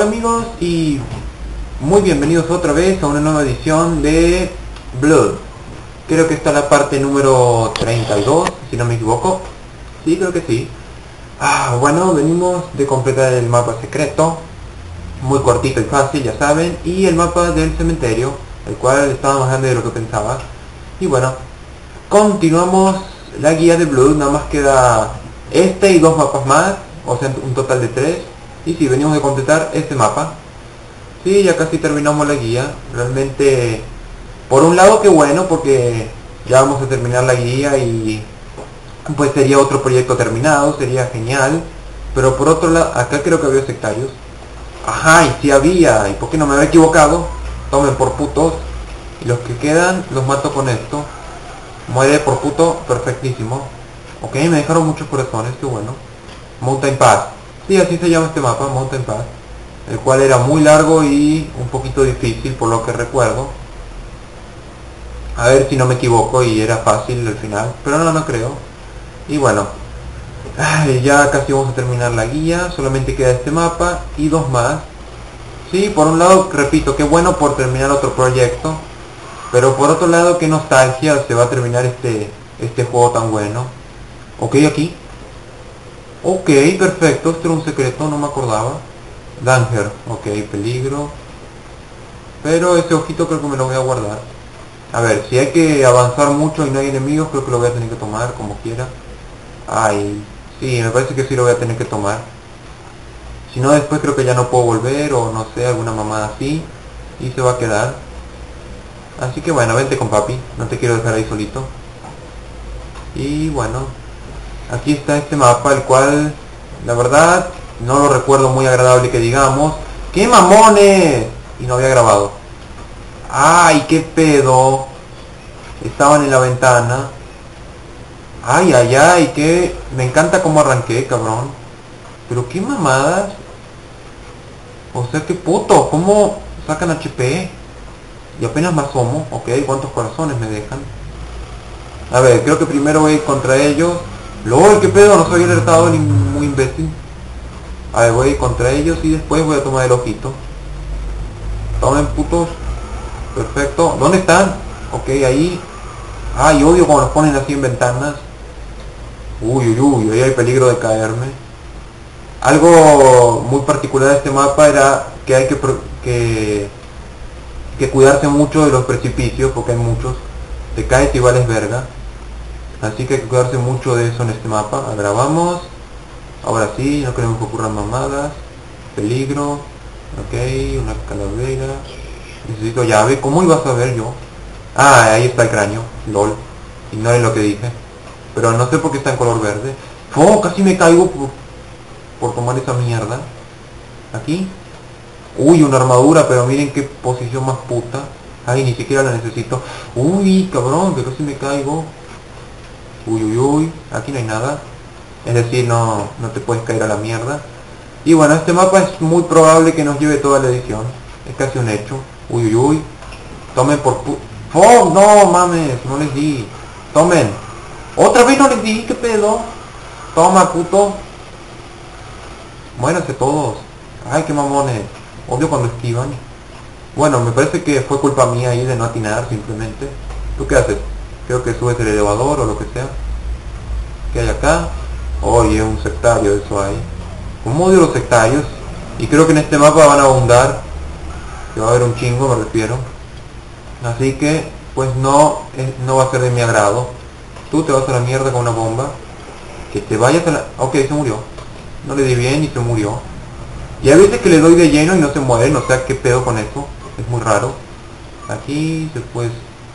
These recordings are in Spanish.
Hola amigos y muy bienvenidos otra vez a una nueva edición de Blood. Creo que esta es la parte número 32, si no me equivoco. Sí, creo que sí. Bueno, venimos de completar el mapa secreto, muy cortito y fácil, ya saben, y el mapa del cementerio, el cual estaba más grande de lo que pensaba. Y bueno, continuamos la guía de Blood, nada más queda este y dos mapas más, o sea un total de 3. Y sí, venimos de completar este mapa. Sí, ya casi terminamos la guía. Realmente, por un lado que bueno, porque ya vamos a terminar la guía y pues sería otro proyecto terminado, sería genial. Pero por otro lado, acá creo que había sectarios. Ajá, y sí había, ¿y por qué no me había equivocado? Tomen por putos. Y los que quedan, los mato con esto. Muere por puto, perfectísimo. Ok, me dejaron muchos corazones, qué bueno. Mountain Pass. Sí, así se llama este mapa, Mountain Pass, el cual era muy largo y un poquito difícil por lo que recuerdo. A ver si no me equivoco y era fácil al final, pero no creo. Y bueno, ya casi vamos a terminar la guía, solamente queda este mapa y dos más. Sí, por un lado, repito, qué bueno por terminar otro proyecto, pero por otro lado, qué nostalgia se va a terminar este juego tan bueno. Ok, aquí. Ok, perfecto, esto era un secreto, no me acordaba. Danger, ok, peligro. Pero ese ojito creo que me lo voy a guardar. A ver, si hay que avanzar mucho y no hay enemigos, creo que lo voy a tener que tomar como quiera. Ay, sí, me parece que sí lo voy a tener que tomar. Si no, después creo que ya no puedo volver o no sé, alguna mamada así. Y se va a quedar. Así que bueno, vente con papi, no te quiero dejar ahí solito. Y bueno... aquí está este mapa, el cual, la verdad, no lo recuerdo muy agradable que digamos. ¡Qué mamones! Y no había grabado. ¡Ay, qué pedo! Estaban en la ventana. ¡Ay, ay, ay! ¡Qué! Me encanta cómo arranqué, cabrón. Pero qué mamadas. O sea, qué puto. ¿Cómo sacan HP? Y apenas me asomo. Ok, ¿cuántos corazones me dejan? A ver, creo que primero voy contra ellos. LOL, qué pedo, no soy alertado ni muy imbécil. A ver, voy contra ellos y después voy a tomar el ojito. Tomen putos. Perfecto, ¿dónde están? Ok, ahí. Ay, odio cuando los ponen así en ventanas. Uy, uy, uy, ahí hay peligro de caerme. Algo muy particular de este mapa era que hay que cuidarse mucho de los precipicios, porque hay muchos. Te caes y vales verga. Así que hay que cuidarse mucho de eso en este mapa. Grabamos. Ahora sí, no queremos que ocurran mamadas. Peligro. Ok, una calavera. Necesito llave. ¿Cómo iba a saber yo? Ah, ahí está el cráneo. LOL. Ignoren lo que dije. Pero no sé por qué está en color verde. ¡Oh! Casi me caigo por tomar esa mierda. Aquí. Uy, una armadura, pero miren qué posición más puta. Ay, ni siquiera la necesito. Uy, cabrón, que casi me caigo. Uy, uy, uy, aquí no hay nada. Es decir, no te puedes caer a la mierda. Y bueno, este mapa es muy probable que nos lleve toda la edición. Es casi un hecho. Uy, uy, uy. Tomen por pu... ¡Oh, no, mames! No les di. Tomen. ¡Otra vez no les di! ¡Qué pedo! Toma, puto. Muéranse todos. ¡Ay, qué mamones! Obvio cuando esquivan. Bueno, me parece que fue culpa mía ahí de no atinar, simplemente. ¿Tú qué haces? Creo que subes el elevador o lo que sea. ¿Qué hay acá? Oye, un sectario, eso hay. Como odio los sectarios. Y creo que en este mapa van a abundar. Que va a haber un chingo, me refiero. Así que, pues no va a ser de mi agrado. Tú te vas a la mierda con una bomba. Que te vayas a la... Ok, se murió. No le di bien y se murió. Y a veces que le doy de lleno y no se mueven. O sea, qué pedo con eso. Es muy raro. Aquí, después...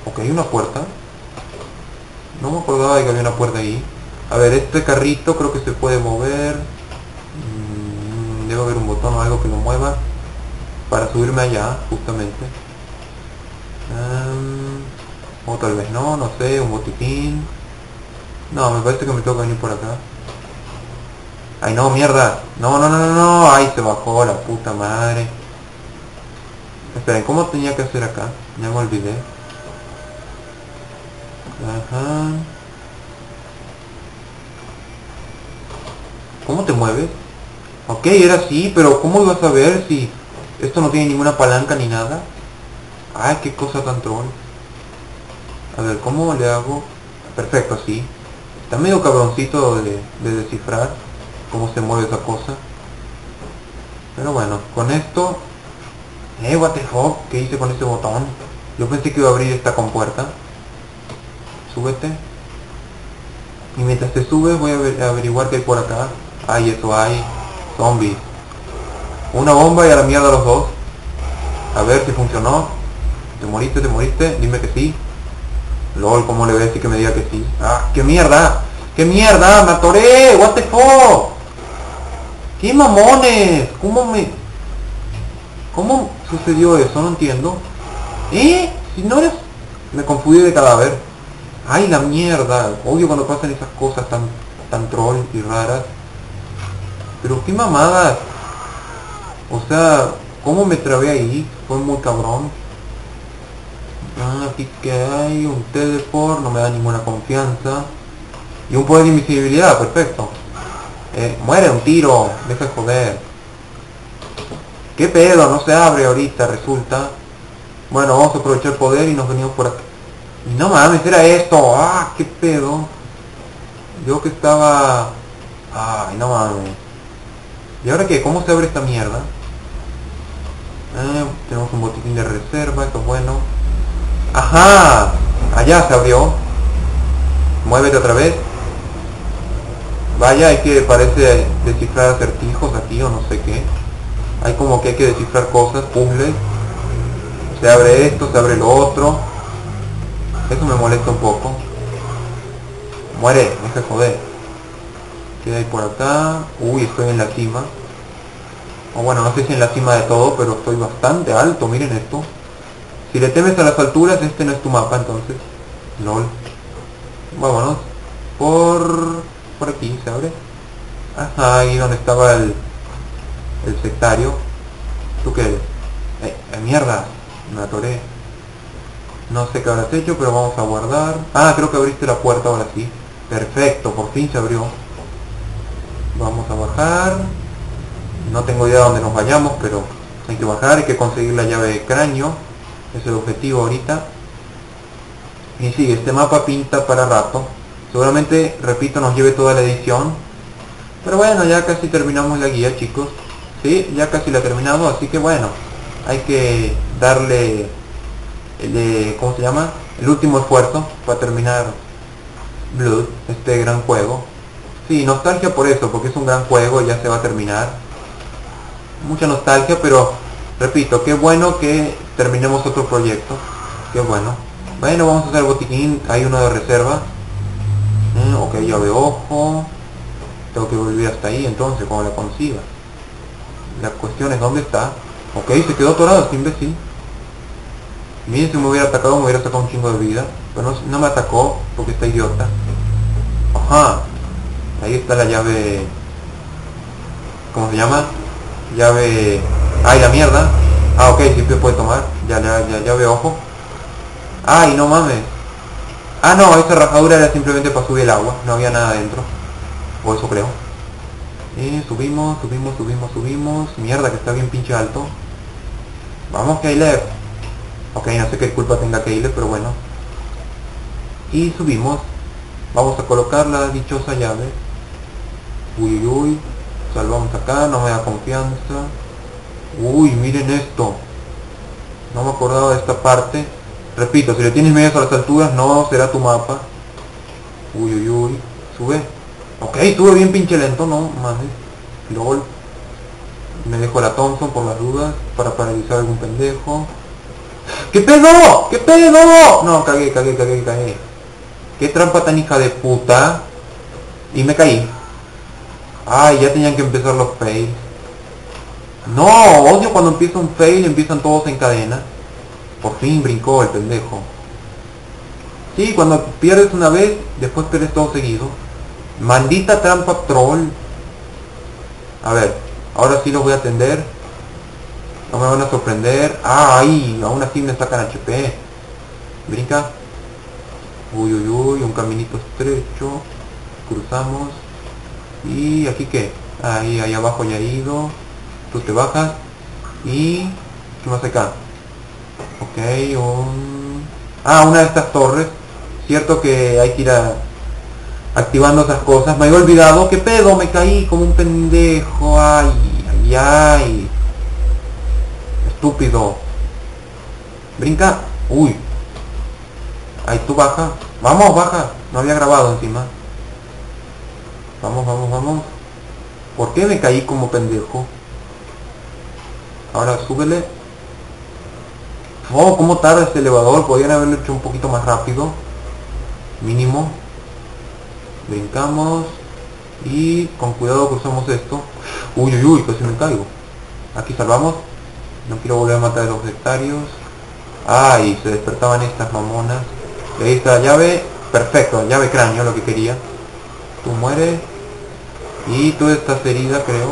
Ok, hay una puerta. No me acordaba de que había una puerta ahí. A ver, este carrito creo que se puede mover. Debe haber un botón o algo que lo mueva. Para subirme allá, justamente. O tal vez no sé, un botiquín. No, me parece que me tengo que venir por acá. Ay, no, mierda. No. Ay, se bajó la puta madre. Esperen, ¿cómo tenía que hacer acá? Ya me olvidé. Ajá. ¿Cómo te mueves? Ok, era así, pero ¿cómo ibas a ver si esto no tiene ninguna palanca ni nada? Ay, qué cosa tan troll. A ver, ¿cómo le hago? Perfecto, así. Está medio cabroncito de descifrar cómo se mueve esa cosa. Pero bueno, con esto... what the fuck, ¿qué hice con este botón? Yo pensé que iba a abrir esta compuerta. Súbete. Y mientras te subes voy a averiguar qué hay por acá. Ay, eso hay. Zombies. Una bomba y a la mierda los dos. A ver si funcionó. ¿Te moriste? ¿Te moriste? Dime que sí. LOL, ¿cómo le voy a decir que me diga que sí? ¡Ah! ¡Qué mierda! ¡Qué mierda! ¡Me atoré! ¡What the fuck! ¡Qué mamones! ¿Cómo sucedió eso? No entiendo. Si no eres... Me confundí de cadáver. ¡Ay, la mierda! Odio cuando pasan esas cosas tan troll y raras. Pero qué mamadas. O sea, ¿cómo me trabé ahí? Fue muy cabrón. Ah, aquí que hay un teleport, no me da ninguna confianza. Y un poder de invisibilidad, perfecto. Muere un tiro, deja de joder. ¿Qué pedo? No se abre ahorita, resulta. Bueno, vamos a aprovechar el poder y nos venimos por acá. Y no mames, era esto. Ah, qué pedo. Yo que estaba... Ay, no mames. ¿Y ahora qué? ¿Cómo se abre esta mierda? Tenemos un botiquín de reserva, esto es bueno. ¡Ajá! Allá se abrió. Muévete otra vez. Vaya, hay que parece descifrar acertijos aquí o no sé qué. Hay como que hay que descifrar cosas, puzzles. Se abre esto, se abre lo otro. Eso me molesta un poco. Muere, no se joder. ¿Qué hay por acá? Uy, estoy en la cima. O bueno, no sé si en la cima de todo, pero estoy bastante alto, miren esto. Si le temes a las alturas, este no es tu mapa, entonces. LOL. Vámonos. Por aquí, ¿se abre? Ajá, ahí donde estaba el sectario. ¿Tú qué eres? ¡Mierda! Me atoré. No sé qué habrás hecho, pero vamos a guardar. Ah, creo que abriste la puerta ahora sí. Perfecto, por fin se abrió. Vamos a bajar. No tengo idea de dónde nos vayamos, pero hay que bajar, hay que conseguir la llave de cráneo. Es el objetivo ahorita. Y sí, este mapa pinta para rato. Seguramente, repito, nos lleve toda la edición. Pero bueno, ya casi terminamos la guía, chicos. Sí, ya casi la terminamos, así que bueno. Hay que darle... ¿cómo se llama? El último esfuerzo para terminar Blood, este gran juego. Sí, nostalgia por eso, porque es un gran juego y ya se va a terminar. Mucha nostalgia, pero repito, qué bueno que terminemos otro proyecto. Qué bueno. Bueno, vamos a hacer botiquín, hay uno de reserva. Ok, llave ojo. Tengo que volver hasta ahí entonces, cuando la consiga. La cuestión es dónde está. Ok, se quedó atorado, este imbécil. Miren, si me hubiera atacado me hubiera sacado un chingo de vida. Pero no me atacó porque está idiota. Ajá. Ahí está la llave... ¿Cómo se llama? Llave... ¡Ay, la mierda! Ah, ok, sí se puede tomar. Ya, llave ojo. ¡Ay, no mames! Ah, no, esa rajadura era simplemente para subir el agua. No había nada adentro. O eso creo. Subimos. Mierda, que está bien pinche alto. ¡Vamos, Caleb! Ok, no sé qué culpa tenga Caleb, pero bueno. Y subimos. Vamos a colocar la dichosa llave. Uy, salvamos acá, no me da confianza. Uy, miren esto. No me acordaba de esta parte. Repito, si le tienes miedo a las alturas, no será tu mapa. Uy, sube. Ok, sube bien pinche lento, no mames. LOL. Me dejo la Thompson por las dudas, para paralizar a algún pendejo. ¡Qué pedo! ¡Qué pedo! No, cagué. ¡Qué trampa tan hija de puta! Y me caí. Ay, ya tenían que empezar los fails. No, odio cuando empieza un fail y empiezan todos en cadena. Por fin brincó el pendejo. Sí, cuando pierdes una vez, después pierdes todo seguido. Maldita trampa troll. A ver, ahora sí los voy a atender. No me van a sorprender. Ay, aún así me sacan HP. Brinca. Uy, un caminito estrecho. Cruzamos. ¿Y aquí qué? ahí abajo ya he ido, tú te bajas y ¿qué más acá? Ok, una de estas torres, cierto que hay que ir activando esas cosas. Me había olvidado, qué pedo, me caí como un pendejo, ay, estúpido, brinca, uy, ahí tú baja, vamos, baja, no había grabado encima, vamos, ¿por qué me caí como pendejo? Ahora súbele. Oh, cómo tarda este elevador, podrían haberlo hecho un poquito más rápido, mínimo. Brincamos y con cuidado cruzamos esto. Uy, casi me caigo. Aquí salvamos. No quiero volver a matar a los sectarios. Ay, se despertaban estas mamonas. Y ahí está la llave. Perfecto, llave cráneo, lo que quería. Tú mueres. Y tú estás herida, creo.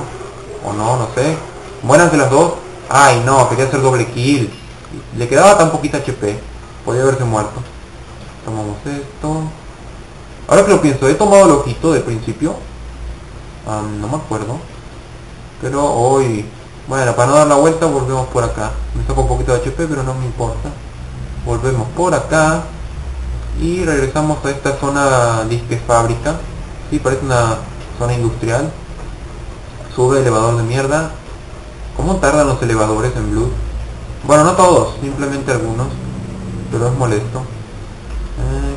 O no, no sé. Muéranse las dos. Ay, no, quería hacer doble kill. Le quedaba tan poquita HP. Podía haberse muerto. Tomamos esto. Ahora que lo pienso, he tomado el ojito de principio. No me acuerdo. Pero hoy... Bueno, para no dar la vuelta, volvemos por acá. Me saco un poquito de HP, pero no me importa. Volvemos por acá. Y regresamos a esta zona disque fábrica. Sí, parece una zona industrial. Sube elevador de mierda. ¿Cómo tardan los elevadores en Blood? Bueno, no todos, simplemente algunos. Pero es molesto.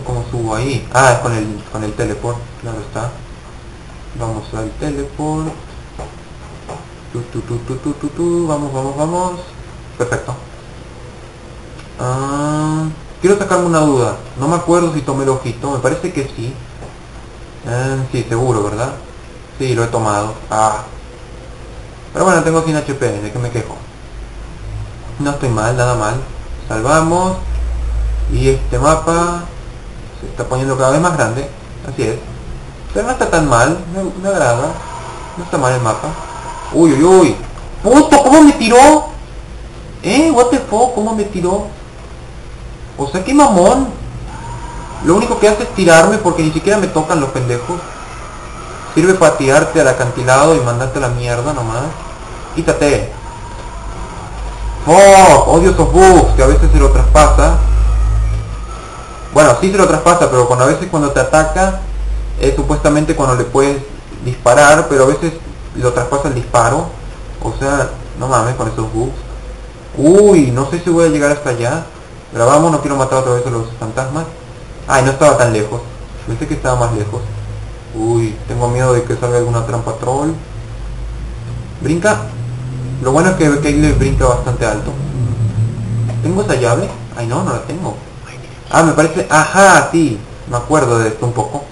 ¿Cómo subo ahí? Ah, es con el teleport, claro está. Vamos al teleport. Vamos. Perfecto. Quiero sacarme una duda. No me acuerdo si tomé el ojito, me parece que sí. Sí, seguro, ¿verdad? Sí, lo he tomado. Pero bueno, tengo 100 HP, ¿de qué me quejo? No estoy mal, nada mal. Salvamos. Y este mapa se está poniendo cada vez más grande, así es, pero no está tan mal, me agrada, no está mal el mapa. Uy, puto, ¿cómo me tiró? What the fuck, ¿cómo me tiró? O sea, qué mamón, lo único que hace es tirarme porque ni siquiera me tocan los pendejos. Sirve para tirarte al acantilado y mandarte a la mierda nomás. Quítate. Fuck, odio esos bugs que a veces se lo traspasa. Bueno, sí se lo traspasa, pero a veces cuando te ataca es supuestamente cuando le puedes disparar, pero a veces lo traspasa el disparo. O sea, no mames con esos bugs. Uy, no sé si voy a llegar hasta allá. Grabamos, no quiero matar otra vez a los fantasmas. Ay, no estaba tan lejos. Pensé que estaba más lejos. Uy, tengo miedo de que salga alguna trampa troll. Brinca. Lo bueno es que Caleb brinca bastante alto. ¿Tengo esa llave? Ay, no la tengo. Ah, me parece... Ajá, sí. Me acuerdo de esto un poco.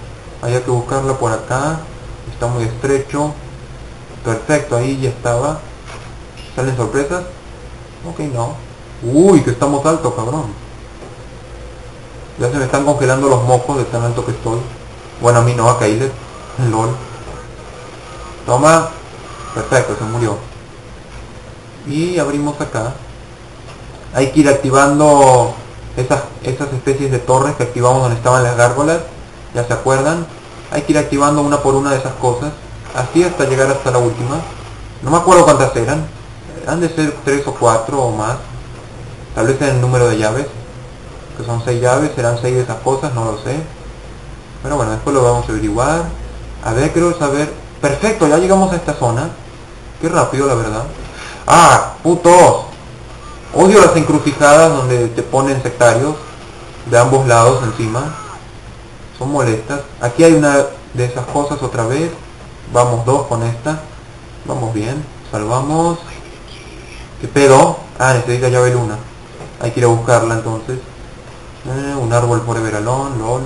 Había que buscarla por acá. Está muy estrecho. Perfecto, ahí ya estaba. ¿Salen sorpresas? Ok, no. Uy, que estamos altos, cabrón. Ya se me están congelando los mocos de tan alto que estoy. Bueno, a mí no, a Caleb. LOL. Toma. Perfecto, se murió. Y abrimos acá. Hay que ir activando... Esas especies de torres que activamos donde estaban las gárgolas, ya se acuerdan. Hay que ir activando una por una de esas cosas, así hasta llegar hasta la última. No me acuerdo cuántas eran. Han de ser 3 o 4 o más. Tal vez en el número de llaves, que son 6 llaves, serán 6 de esas cosas, no lo sé. Pero bueno, después lo vamos a averiguar. A ver, quiero saber... Perfecto, ya llegamos a esta zona. Qué rápido, la verdad. ¡Ah, putos! Odio las encrucijadas donde te ponen sectarios de ambos lados encima. Son molestas. Aquí hay una de esas cosas otra vez. Vamos 2 con esta. Vamos bien. Salvamos. ¿Qué pedo? Ah, necesita llave luna. Hay que ir a buscarla entonces. Un árbol forever alone, lol.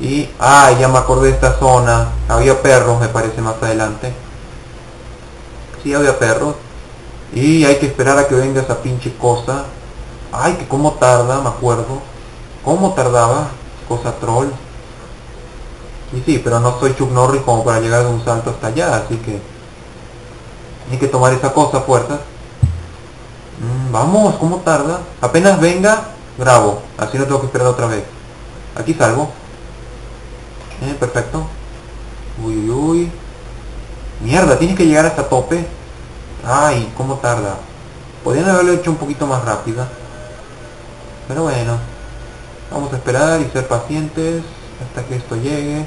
Y... Ah, ya me acordé de esta zona. Había perros, me parece, más adelante. Sí, había perros. Y hay que esperar a que venga esa pinche cosa. Ay, que cómo tarda, me acuerdo. Cómo tardaba, cosa troll. Y sí, pero no soy Chuck Norris como para llegar de un salto hasta allá, así que... Hay que tomar esa cosa a fuerzas. Vamos, cómo tarda. Apenas venga, grabo. Así no tengo que esperar otra vez. Aquí salgo. Perfecto. Uy. Mierda, tienes que llegar hasta tope. Ay, cómo tarda. Podrían haberlo hecho un poquito más rápida, pero bueno, vamos a esperar y ser pacientes hasta que esto llegue.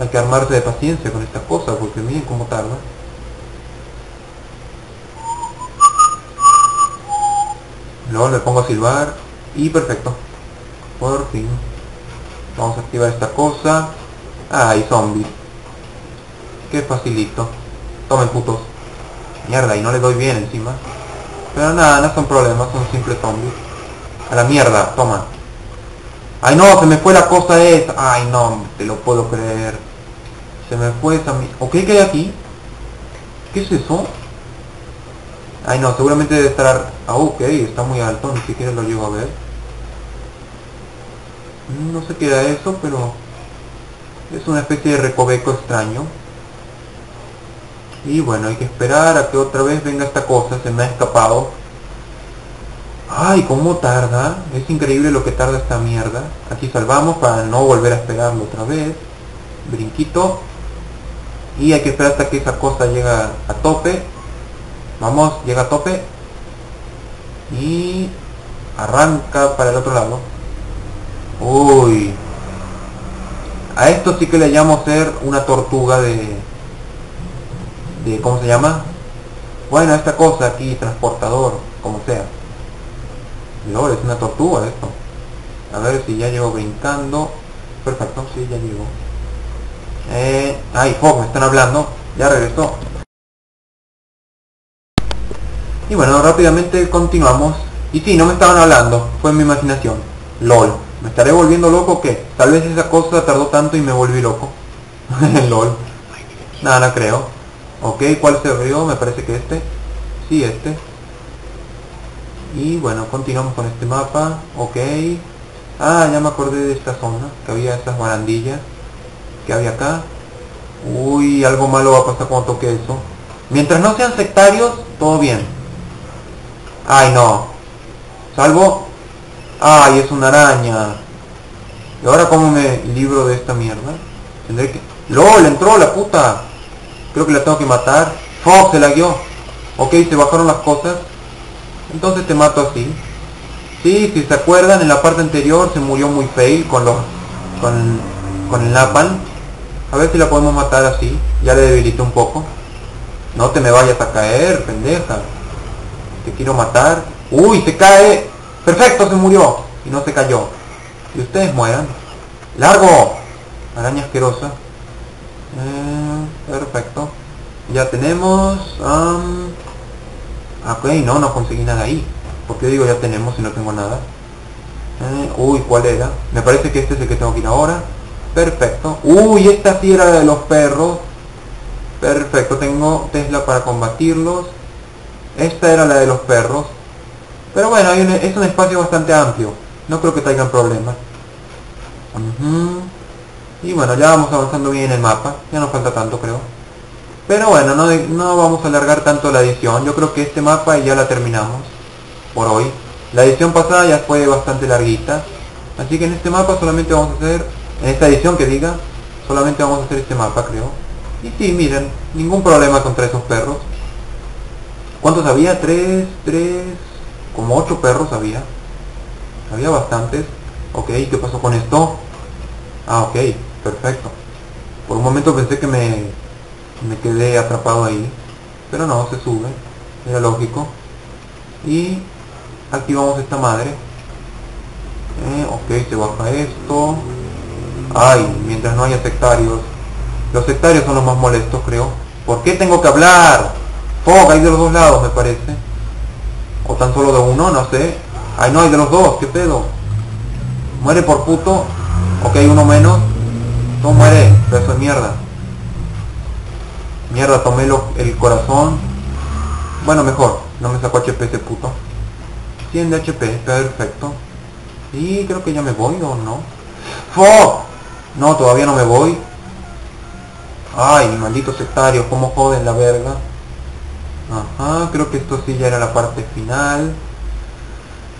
Hay que armarse de paciencia con estas cosas, porque miren cómo tarda. Luego le pongo a silbar y perfecto. Por fin. Vamos a activar esta cosa. Ay, zombies. Qué facilito. Tomen, putos. Mierda, y no le doy bien encima. Pero nada, no son problemas, son simples zombies. A la mierda, toma. Ay no, se me fue la cosa esa. Ay no, te lo puedo creer. Se me fue esa... Ok, ¿qué hay aquí? ¿Qué es eso? Ay no, seguramente debe estar... Ah, ok, está muy alto, ni siquiera lo llevo a ver. No sé qué era eso, pero... es una especie de recoveco extraño. Y bueno, hay que esperar a que otra vez venga esta cosa, se me ha escapado. Ay, cómo tarda. Es increíble lo que tarda esta mierda. Aquí salvamos para no volver a esperarlo otra vez. Brinquito. Y hay que esperar hasta que esa cosa llega a tope. Vamos, llega a tope. Y arranca para el otro lado. Uy. A esto sí que le llamo ser una tortuga de ¿cómo se llama? Bueno, esta cosa aquí, transportador, como sea. Lol, es una tortuga esto. A ver si ya llego brincando. Perfecto, sí, ya llego. Ay, fuck, me están hablando. Ya regresó. Y bueno, rápidamente continuamos. Y sí, no me estaban hablando, fue mi imaginación. Lol, ¿me estaré volviendo loco o qué? Tal vez esa cosa tardó tanto y me volví loco. Lol. Nada, no creo. Ok, ¿cuál se abrió? Me parece que este. Sí, este. Y bueno, continuamos con este mapa. Ok. Ah, ya me acordé de esta zona, que había estas barandillas que había acá. Uy, algo malo va a pasar cuando toque eso. Mientras no sean sectarios, todo bien. Ay, no. Salvo. Ay, es una araña. ¿Y ahora cómo me libro de esta mierda? Tendré que... ¡Lol! Entró la puta. Creo que la tengo que matar. ¡Fuck! Se la guió. Ok, se bajaron las cosas. Entonces te mato así. Sí, si se acuerdan, en la parte anterior se murió muy fail con los... con el napalm. A ver si la podemos matar así. Ya le debilité un poco. No te me vayas a caer, pendeja. Te quiero matar. ¡Uy! ¡Se cae! ¡Perfecto! Se murió. Y no se cayó. Y ustedes mueran. ¡Largo! Araña asquerosa. Perfecto. Ya tenemos... Ok, no conseguí nada ahí. ¿Por qué digo ya tenemos si no tengo nada? Uy, ¿cuál era? Me parece que este es el que tengo que ir ahora. Perfecto. Uy, esta sí era de los perros. Perfecto, tengo Tesla para combatirlos. Esta era la de los perros. Pero bueno, hay es un espacio bastante amplio. No creo que traigan problemas. Y bueno, ya vamos avanzando bien en el mapa. Ya no falta tanto, creo. Pero bueno, no vamos a alargar tanto la edición. Yo creo que este mapa ya la terminamos por hoy. La edición pasada ya fue bastante larguita, así que en este mapa solamente vamos a hacer... en esta edición que diga, solamente vamos a hacer este mapa, creo. Y sí, miren, ningún problema contra esos perros. ¿Cuántos había? Tres... como 8 perros había. Había bastantes. Ok, ¿qué pasó con esto? Ah, ok, perfecto. Por un momento pensé que me quedé atrapado ahí, pero no, se sube, era lógico. Y activamos esta madre. Ok, se baja esto. Ay, mientras no haya sectarios. Los sectarios son los más molestos, creo. ¿Por qué tengo que hablar? Fuck, hay de los dos lados, me parece. O tan solo de uno, no sé. Ay, no, hay de los dos, qué pedo. Muere por puto. Ok, uno menos. No muere, pedazo de mierda. Mierda, tomé el corazón. Bueno, mejor, no me sacó HP ese puto. 100 de HP, perfecto. Y creo que ya me voy, ¿o no? ¡Fuck! No, todavía no me voy. Ay, malditos sectarios, cómo joden la verga. Ajá, creo que esto sí ya era la parte final.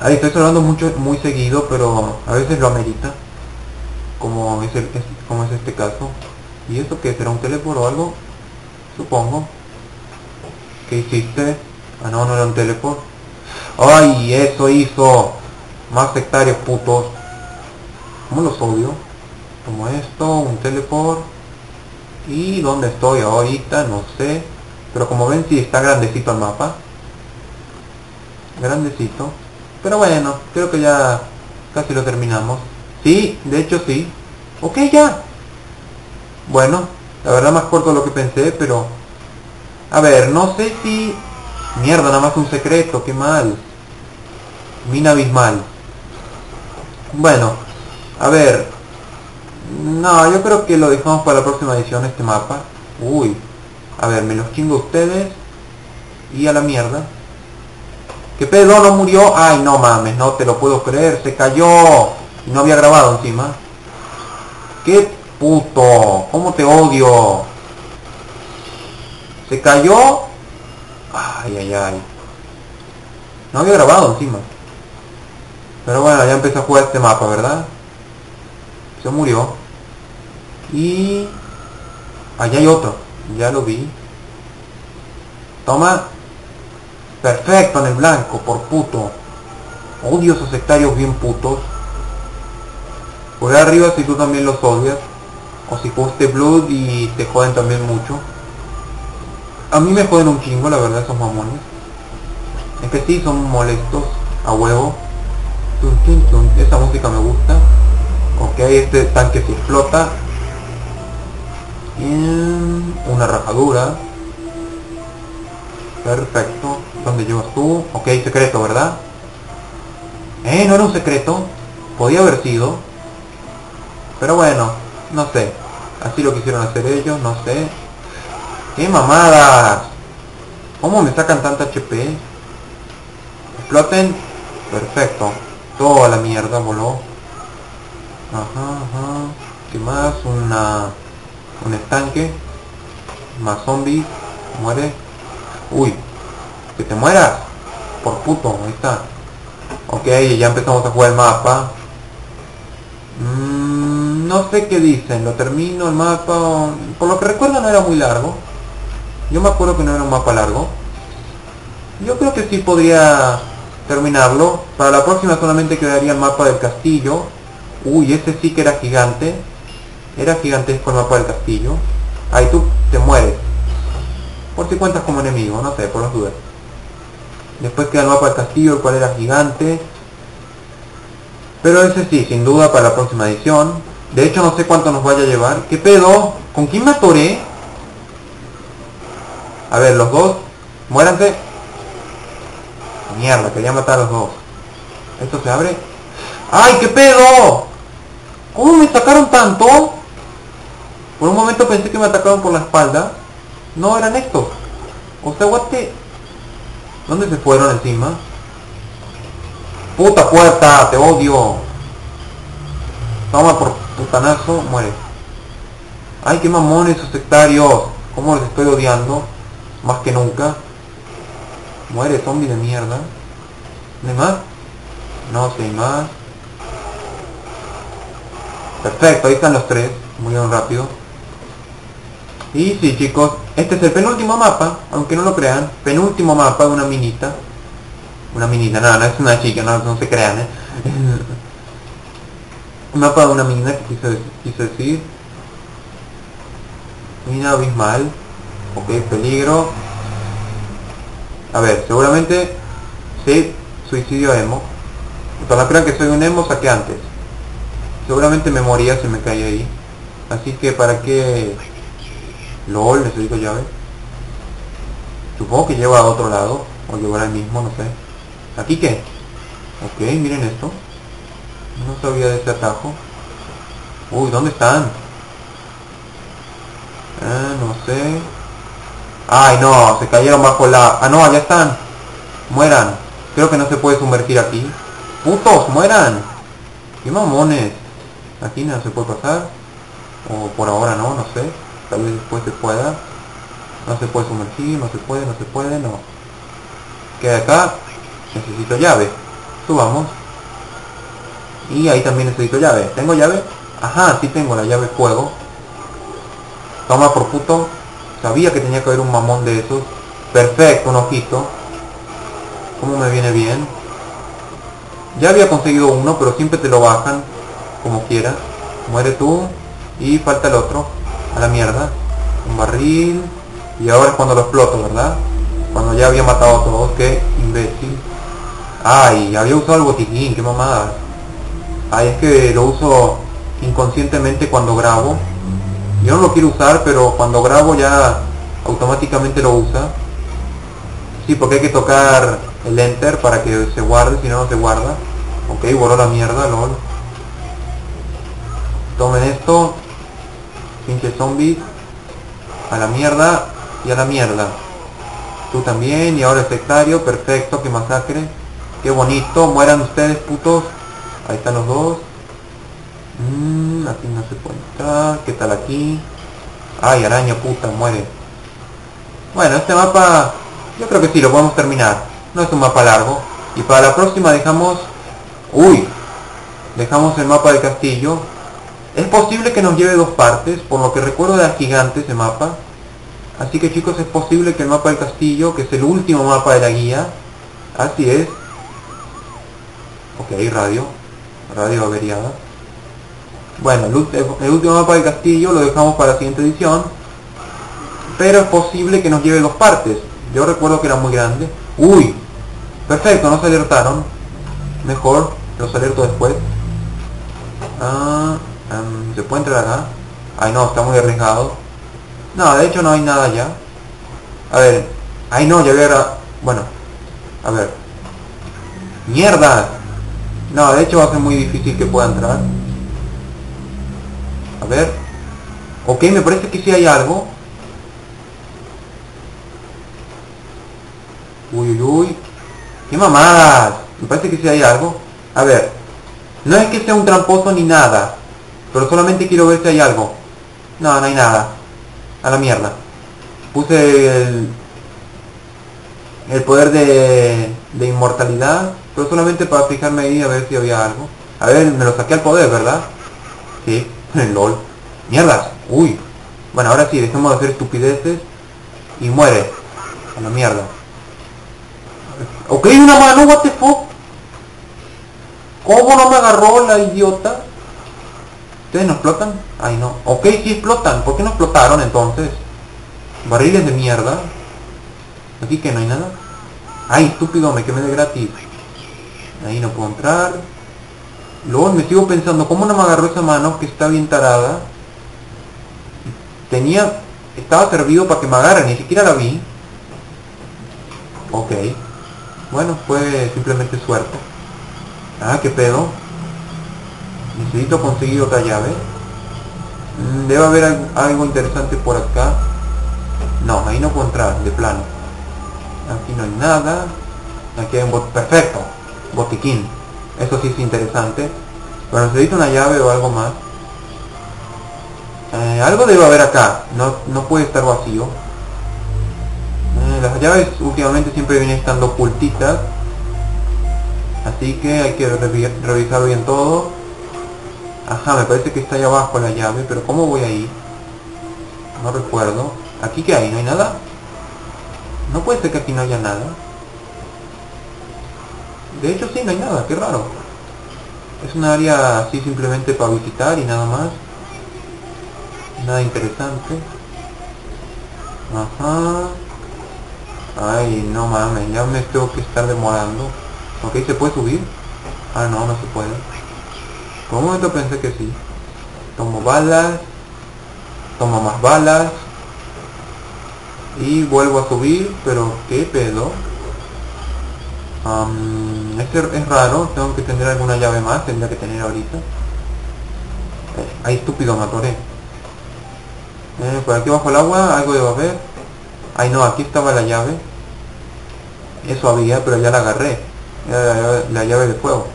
Ahí estoy hablando mucho, muy seguido, pero a veces lo amerita. Como es este caso. ¿Y eso qué? ¿Será un teleport o algo? supongo. ¿Qué hiciste? Ah, no, no era un teleport. ¡Ay! Eso hizo. Más hectáreas, putos. ¿Cómo los odio? Como esto, un teleport. ¿Y dónde estoy ahorita? No sé. Pero como ven, sí está grandecito el mapa. Grandecito. Pero bueno, creo que ya casi lo terminamos. Sí, de hecho sí. Ok, ya. Bueno, la verdad más corto de lo que pensé, pero... A ver, no sé si... Mierda, nada más un secreto, qué mal. Mina abismal. Bueno, a ver... No, yo creo que lo dejamos para la próxima edición, este mapa. Uy. A ver, me los chingo a ustedes. Y a la mierda. ¿Qué pedo? ¿No murió? Ay, no mames, no te lo puedo creer. Se cayó. Y no había grabado encima. ¡Qué puto! ¿Cómo te odio? Se cayó. Ay, ay, ay. No había grabado encima. Pero bueno, ya empecé a jugar este mapa, ¿verdad? Se murió. Y... allá hay otro. Ya lo vi. Toma. Perfecto en el blanco, por puto. Odio esos sectarios bien putos. Por arriba si tú también los odias. O si jugaste Blood y te joden también mucho. A mí me joden un chingo, la verdad, esos mamones. Es que sí, son molestos. A huevo. Tun, tun, tun. Esa música me gusta. Ok, este tanque se explota. Bien. Una rajadura. Perfecto. ¿Dónde llevas tú? Ok, secreto, ¿verdad? No era un secreto. Podía haber sido. Pero bueno, no sé. Así lo quisieron hacer ellos, no sé. ¡Qué mamadas! ¿Cómo me sacan tanta HP? Exploten. Perfecto. Toda la mierda voló. Ajá, ajá. ¿Qué más? Un estanque. Más zombies. Muere. Uy. Que te mueras. Por puto. Ahí está. Ok, ya empezamos a jugar el mapa. No sé qué dicen. Lo termino el mapa. Por lo que recuerdo no era muy largo. Yo me acuerdo que no era un mapa largo. Yo creo que sí podría terminarlo. Para la próxima solamente quedaría el mapa del castillo. Uy, ese sí que era gigante. Era gigantesco el mapa del castillo. Ahí tú te mueres. Por si cuentas como enemigo, no sé, por las dudas. Después queda el mapa del castillo, el cual era gigante. Pero ese sí, sin duda, para la próxima edición. De hecho, no sé cuánto nos vaya a llevar. ¿Qué pedo? ¿Con quién me atoré? A ver, los dos. Muéranse. Mierda, quería matar a los dos. ¿Esto se abre? ¡Ay, qué pedo! ¿Cómo me atacaron tanto? Por un momento pensé que me atacaron por la espalda. No, eran estos. O sea, what the... ¿Dónde se fueron encima? ¡Puta puerta! ¡Te odio! Toma por putanazo. Muere. ¡Ay, qué mamones esos sectarios! ¿Cómo los estoy odiando? Más que nunca. Muere, zombie de mierda. ¿No hay más? No sé más. Perfecto, ahí están los tres. Murieron rápido. Y sí, chicos, este es el penúltimo mapa, aunque no lo crean. Penúltimo mapa de una minita. Una minita, no, no es una chica, no, no se crean, ¿eh? Un mapa de una mina, que quise decir. Mina abismal. Ok, peligro. A ver, seguramente... Sí, suicidio emo. Entonces no crean que soy un emo, saqué antes. Seguramente me moría si me caí ahí. Así que para qué... LOL, necesito llave. Supongo que lleva a otro lado. O llevará al mismo, no sé. ¿Aquí qué? Ok, miren esto. No sabía de este atajo. Uy, ¿dónde están? No sé. Ay, no, se cayeron bajo la... Ah, no, allá están. Mueran. Creo que no se puede sumergir aquí. ¡Putos, mueran! ¡Qué mamones! Aquí no se puede pasar. O por ahora no, no sé. Tal vez después se pueda. No se puede sumergir, no se puede, no. Queda acá. Necesito llave. Subamos. Y ahí también necesito llave. ¿Tengo llave? Ajá, sí tengo la llave fuego. Toma por puto. Sabía que tenía que haber un mamón de esos. Perfecto, un ojito. Como me viene bien. Ya había conseguido uno, pero siempre te lo bajan. Como quieras. Muere tú. Y falta el otro. A la mierda. Un barril. Y ahora es cuando lo exploto, ¿verdad? Cuando ya había matado a todos. Qué imbécil. Ay, había usado el botiquín. Qué mamada. Ay, es que lo uso inconscientemente cuando grabo. Yo no lo quiero usar, pero cuando grabo ya automáticamente lo usa. Sí, porque hay que tocar el enter para que se guarde, si no, no se guarda. Ok, voló la mierda, lol. Tomen esto. Pinche zombies. A la mierda y a la mierda. Tú también, y ahora el sectario, perfecto, que masacre. Qué bonito, mueran ustedes, putos. Ahí están los dos. Aquí no se puede entrar. ¿Qué tal aquí? Ay, araña puta, muere. Bueno, este mapa yo creo que sí, lo podemos terminar. No es un mapa largo. Y para la próxima dejamos... ¡Uy! Dejamos el mapa del castillo. Es posible que nos lleve dos partes. Por lo que recuerdo, era gigante ese mapa. Así que chicos, es posible que el mapa del castillo, que es el último mapa de la guía. Así es. Ok, radio. Radio averiada. Bueno, el último mapa del castillo lo dejamos para la siguiente edición. Pero es posible que nos lleve dos partes. Yo recuerdo que era muy grande. ¡Uy! Perfecto, nos alertaron. Mejor, los alerto después. ¿Se puede entrar acá? Ay no, está muy arriesgado. No, de hecho no hay nada ya. A ver. Ay no, ya era... Bueno. A ver. ¡Mierda! No, de hecho va a ser muy difícil que pueda entrar. A ver. Ok, me parece que sí hay algo. Uy, uy, uy. ¡Qué mamadas! Me parece que sí hay algo. A ver. No es que sea un tramposo ni nada. Pero solamente quiero ver si hay algo. No, no hay nada. A la mierda. Puse el poder de inmortalidad. Pero solamente para fijarme ahí a ver si había algo. A ver, me lo saqué al poder, ¿verdad? Sí. LOL. Mierdas. Uy. Bueno, ahora sí, dejemos de hacer estupideces. Y muere. A la mierda. Ok, una mano, what the fuck. ¿Cómo no me agarró la idiota? ¿Ustedes no explotan? Ay no. Ok, sí explotan. ¿Por qué no explotaron entonces? Barriles de mierda. Aquí que no hay nada. Ay, estúpido, me quemé de gratis. Ahí no puedo entrar. Luego me sigo pensando, ¿cómo no me agarró esa mano que está bien tarada? Tenía... Estaba servido para que me agarren, ni siquiera la vi. Ok. Bueno, fue simplemente suerte. Ah, qué pedo. Necesito conseguir otra llave. Debe haber algo interesante por acá. No, ahí no puedo entrar, de plano. Aquí no hay nada. Aquí hay un botiquín. Perfecto. Botiquín. Eso sí es interesante. Pero necesito una llave o algo más. Algo debe haber acá. No puede estar vacío. Las llaves últimamente siempre vienen estando ocultitas. Así que hay que revisar bien todo. Ajá, me parece que está allá abajo la llave. Pero ¿cómo voy ahí? No recuerdo. ¿Aquí qué hay? ¿No hay nada? No puede ser que aquí no haya nada. De hecho sí, no hay nada, qué raro. Es un área así simplemente para visitar y nada más. Nada interesante. Ajá. Ay, no mames, ya me tengo que estar demorando. Ok, ¿se puede subir? Ah, no, no se puede. Por un momento pensé que sí. Tomo balas. Tomo más balas. Y vuelvo a subir, pero qué pedo. Este es raro, tengo que tener alguna llave más, tendría que tener ahorita. Ay, estúpido, me atoré. Por aquí bajo el agua, algo debe haber. Ay no, aquí estaba la llave. Eso había, pero ya la agarré. Era la llave de fuego.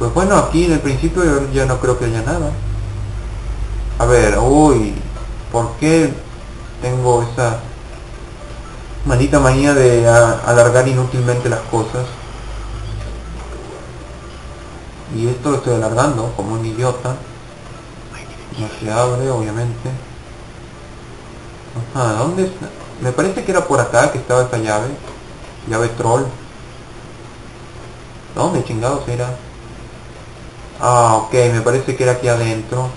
Pues bueno, aquí en el principio yo ya no creo que haya nada. A ver, uy. ¿Por qué tengo esa... maldita manía de alargar inútilmente las cosas? Y esto lo estoy alargando como un idiota. No se abre, obviamente. Ajá, ¿dónde está? Me parece que era por acá que estaba esa llave. Llave troll. ¿Dónde chingados era? Ah, ok, me parece que era aquí adentro.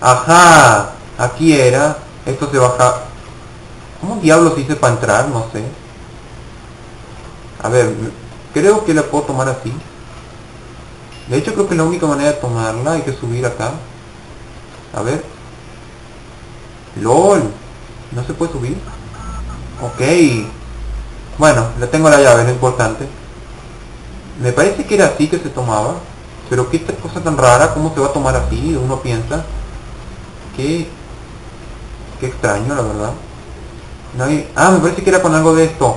Ajá, aquí era. Esto se baja... ¿Cómo diablos hice para entrar? No sé. A ver, creo que la puedo tomar así. De hecho creo que la única manera de tomarla, hay que subir acá. A ver. ¡Lol! ¿No se puede subir? Ok. Bueno, le tengo la llave, es lo importante. Me parece que era así que se tomaba. Pero qué cosa tan rara, ¿cómo se va a tomar así? Uno piensa. Qué extraño, la verdad. No hay... Ah, me parece que era con algo de esto.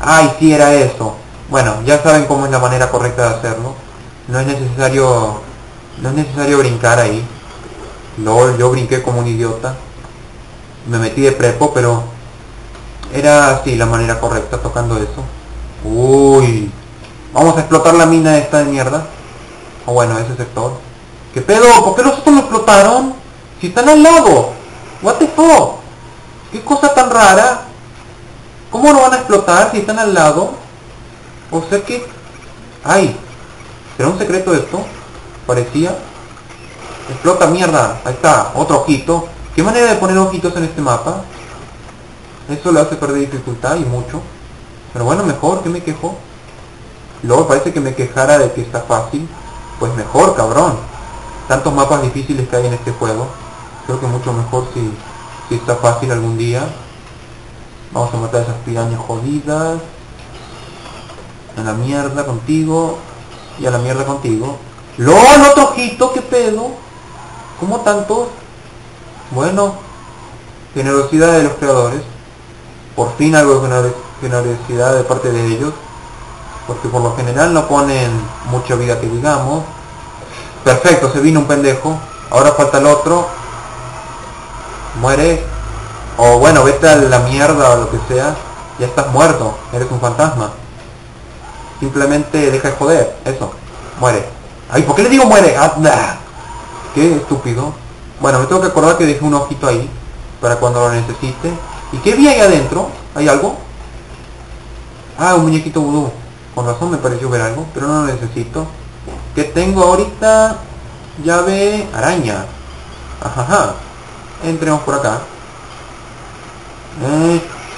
Ay, sí, era eso. Bueno, ya saben cómo es la manera correcta de hacerlo. No es necesario brincar ahí. Lol, yo brinqué como un idiota. Me metí de prepo, pero... Era así la manera correcta, tocando eso. Uy. Vamos a explotar la mina esta de mierda. O bueno, ese sector. ¿Qué pedo? ¿Por qué los otros lo explotaron? Si están al lado. What the fuck? ¿Qué cosa tan rara? ¿Cómo lo van a explotar si están al lado? O sea que... Ay. ¿Será un secreto esto? Parecía. Explota, mierda. Ahí está. Otro ojito. ¿Qué manera de poner ojitos en este mapa? Eso le hace perder dificultad y mucho. Pero bueno, mejor. ¿Qué me quejo? Luego parece que me quejara de que está fácil. Pues mejor, cabrón. Tantos mapas difíciles que hay en este juego. Creo que mucho mejor si está fácil algún día. Vamos a matar esas pirañas jodidas. A la mierda contigo. Y a la mierda contigo. ¡Lol! ¡Otro ojito! ¡Qué pedo! ¿Cómo tantos? Bueno. Generosidad de los creadores. Por fin algo de generosidad de parte de ellos. Porque por lo general no ponen mucha vida que digamos. Perfecto, se vino un pendejo. Ahora falta el otro. Muere. O bueno, vete a la mierda o lo que sea. Ya estás muerto, eres un fantasma. Simplemente deja de joder, eso. Muere. Ay, ¿por qué le digo muere? ¡Ah! Qué estúpido. Bueno, me tengo que acordar que dejé un ojito ahí. Para cuando lo necesite. ¿Y qué vi ahí adentro? ¿Hay algo? Ah, un muñequito vudú. Con razón me pareció ver algo, pero no lo necesito. ¿Qué tengo ahorita? Llave araña. Ajá. Entremos por acá.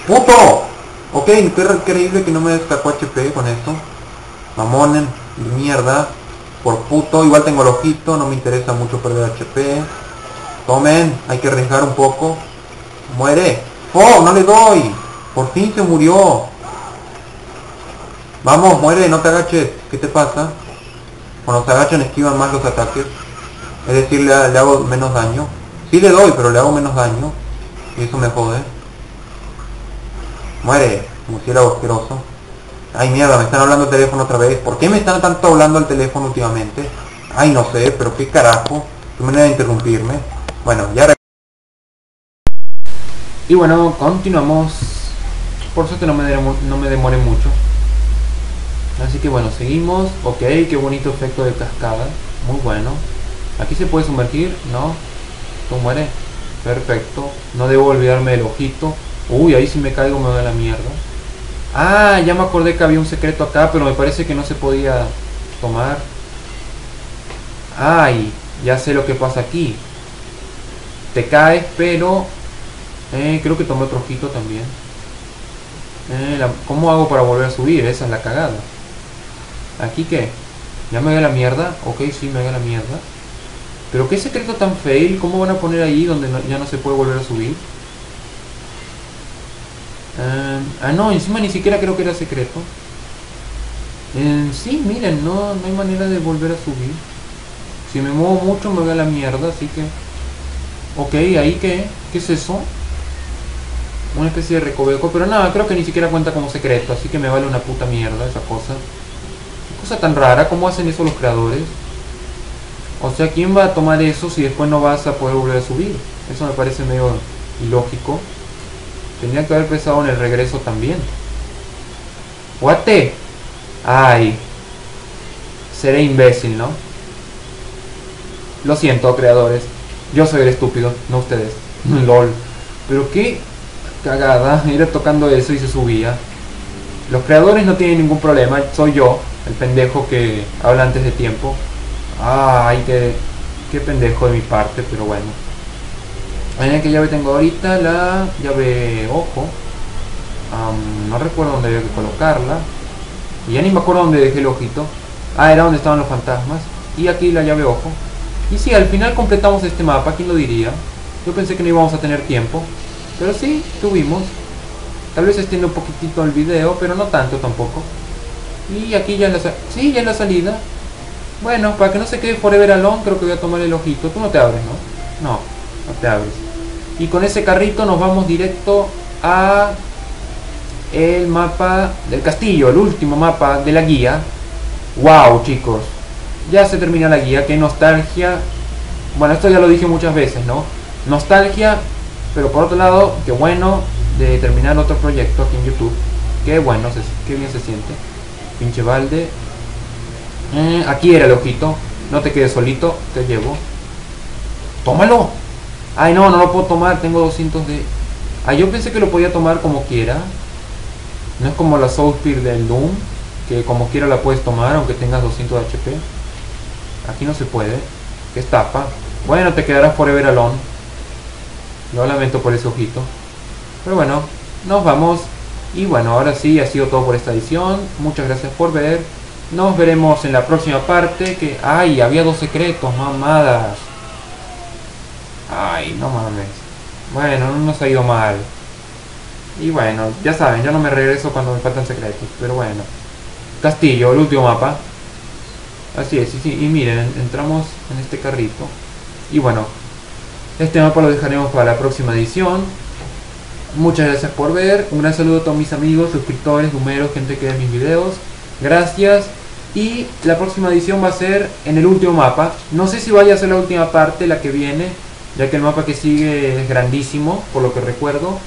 ¡Puto! Ok, qué increíble que no me destacó HP con esto. Mamonen, mierda. Por puto, igual tengo el ojito, no me interesa mucho perder HP. Tomen, hay que arriesgar un poco. Muere. ¡Oh, no le doy! Por fin se murió. Vamos, muere, no te agaches. ¿Qué te pasa? Cuando se agachan esquivan más los ataques. Es decir, le hago menos daño. Sí le doy, pero le hago menos daño. Y eso me jode. Muere, murciélago asqueroso. Ay, mierda, me están hablando el teléfono otra vez. ¿Por qué me están tanto hablando el teléfono últimamente? Ay, no sé, pero qué carajo. Qué manera de interrumpirme. Bueno, ya... Y bueno, continuamos. Por suerte no me demoré mucho. Así que bueno, seguimos. Ok, qué bonito efecto de cascada. Muy bueno. Aquí se puede sumergir, ¿no? Tú mueres. Perfecto. No debo olvidarme del ojito. Uy, ahí si me caigo me da la mierda. Ah, ya me acordé que había un secreto acá, pero me parece que no se podía tomar. Ay, ya sé lo que pasa aquí. Te caes, pero... creo que tomé otro ojito también. ¿Cómo hago para volver a subir? Esa es la cagada. ¿Aquí qué? ¿Ya me da la mierda? Ok, sí, me da la mierda. ¿Pero qué secreto tan fail? ¿Cómo van a poner ahí donde no, ya no se puede volver a subir? Ah, no, encima ni siquiera creo que era secreto. Sí, miren, no hay manera de volver a subir. Si me muevo mucho me da la mierda, así que... Ok, ¿ahí qué? ¿Qué es eso? Una especie de recoveco, pero nada, creo que ni siquiera cuenta como secreto, así que me vale una puta mierda esa cosa. Qué cosa tan rara, ¿cómo hacen eso los creadores? O sea, ¿quién va a tomar eso si después no vas a poder volver a subir? Eso me parece medio ilógico. Tenía que haber pensado en el regreso también. ¡Guate! ¡Ay! Seré imbécil, ¿no? Lo siento, creadores. Yo soy el estúpido, no ustedes. LOL. Pero qué cagada ir tocando eso y se subía. Los creadores no tienen ningún problema, soy yo, el pendejo que habla antes de tiempo. Ay, qué pendejo de mi parte, pero bueno. Miren qué llave tengo ahorita, la llave ojo. No recuerdo dónde había que colocarla. Y ya ni me acuerdo dónde dejé el ojito. Ah, era donde estaban los fantasmas. Y aquí la llave ojo. Y sí, al final completamos este mapa, ¿quién lo diría? Yo pensé que no íbamos a tener tiempo, pero sí, tuvimos. Tal vez extienda un poquitito el video, pero no tanto tampoco. Y aquí ya en la, sí, ya en la salida. Bueno, para que no se quede forever alone, creo que voy a tomar el ojito. Tú no te abres, ¿no? No, no te abres. Y con ese carrito nos vamos directo a el mapa del castillo, el último mapa de la guía. Wow, chicos, ya se termina la guía, qué nostalgia. Bueno, esto ya lo dije muchas veces, ¿no? Nostalgia, pero por otro lado, qué bueno de terminar otro proyecto aquí en YouTube. Qué bueno, qué bien se siente. Pinche balde. Aquí era el ojito. No te quedes solito, te llevo. ¡Tómalo! Ay, no, no lo puedo tomar, tengo 200 de... Ah, yo pensé que lo podía tomar como quiera. No es como la Soul Spear del Doom, que como quiera la puedes tomar, aunque tengas 200 de HP. Aquí no se puede. ¿Qué estafa? Bueno, te quedarás forever alone. Lo lamento por ese ojito. Pero bueno, nos vamos. Y bueno, ahora sí, ha sido todo por esta edición. Muchas gracias por ver. Nos veremos en la próxima parte. Que... ¡Ay! Había dos secretos, mamadas. ¡Ay! No mames. Bueno, no nos ha ido mal. Y bueno, ya saben, yo no me regreso cuando me faltan secretos. Pero bueno. Castillo, el último mapa. Así es, y miren, entramos en este carrito. Y bueno, este mapa lo dejaremos para la próxima edición. Muchas gracias por ver, un gran saludo a todos mis amigos, suscriptores, números, gente que ve mis videos. Gracias. Y la próxima edición va a ser en el último mapa. No sé si vaya a ser la última parte, la que viene, ya que el mapa que sigue es grandísimo, por lo que recuerdo.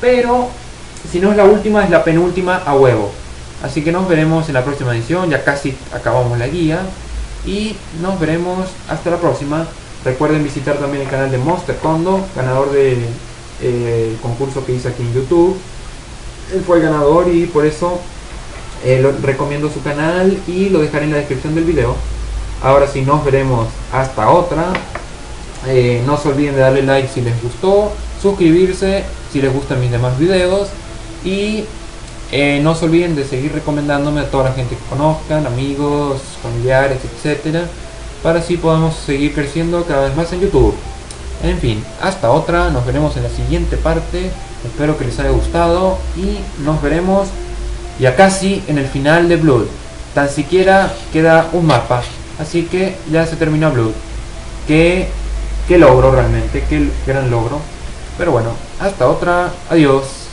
Pero si no es la última, es la penúltima a huevo. Así que nos veremos en la próxima edición, ya casi acabamos la guía. Y nos veremos hasta la próxima. Recuerden visitar también el canal de Monster Condo, ganador de... el concurso que hice aquí en YouTube. Él fue el ganador y por eso recomiendo su canal y lo dejaré en la descripción del video. Ahora sí, nos veremos hasta otra. No se olviden de darle like si les gustó, suscribirse si les gustan mis demás videos y no se olviden de seguir recomendándome a toda la gente que conozcan, amigos, familiares, etcétera, para así podamos seguir creciendo cada vez más en YouTube. En fin, hasta otra, nos veremos en la siguiente parte, espero que les haya gustado y nos veremos ya casi en el final de Blood. Tan siquiera queda un mapa, así que ya se termina Blood. Qué logro realmente, qué gran logro. Pero bueno, hasta otra, adiós.